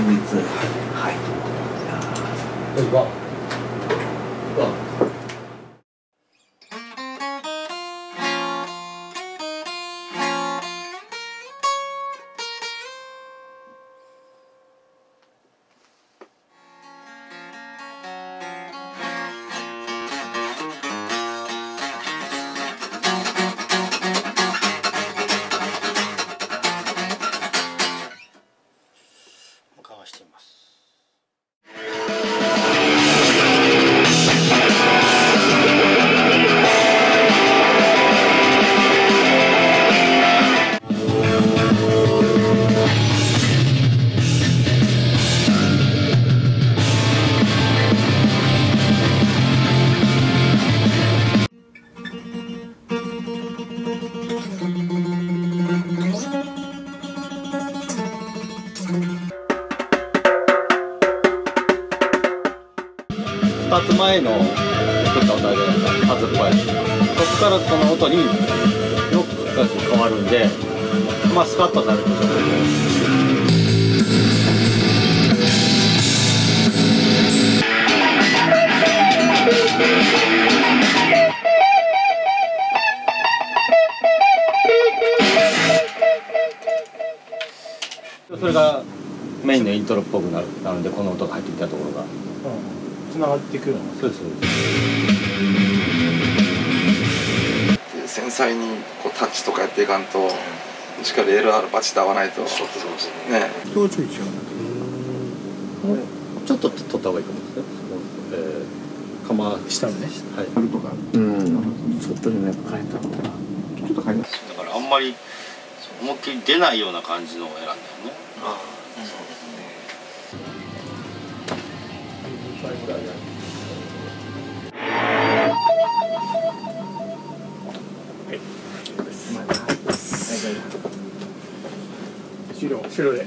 前日、はい、ということです。2つ前の作ったお題で発売して、そこからこの音によく変わるんで、まあスカッとなるとちょっとそれがメインのイントロっぽくなるんで、この音が入ってきたところが。うん、繋がってくるの。そうです。繊細にこうタッチとかやっていかんと、しっかり LR バチと合わないと。ね。表情違う。ちょっと取った方がいいかもですね。釜下のね。はい。とか。ちょっとね変えた方が。ちょっと変えます。だからあんまり思いっきり出ないような感じのを選んだよね。ああ、そうですね。終了で。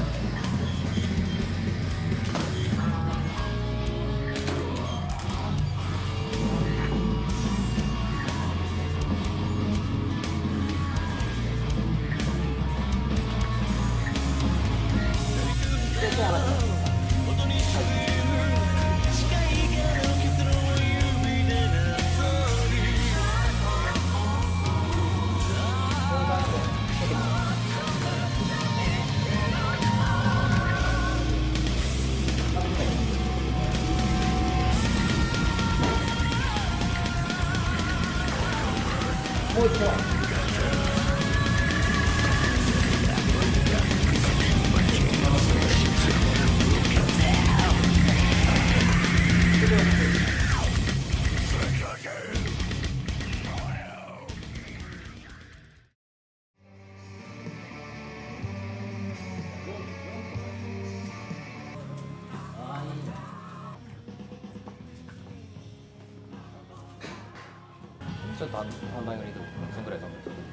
ちょっと反対側に移動、そのぐらい寒い。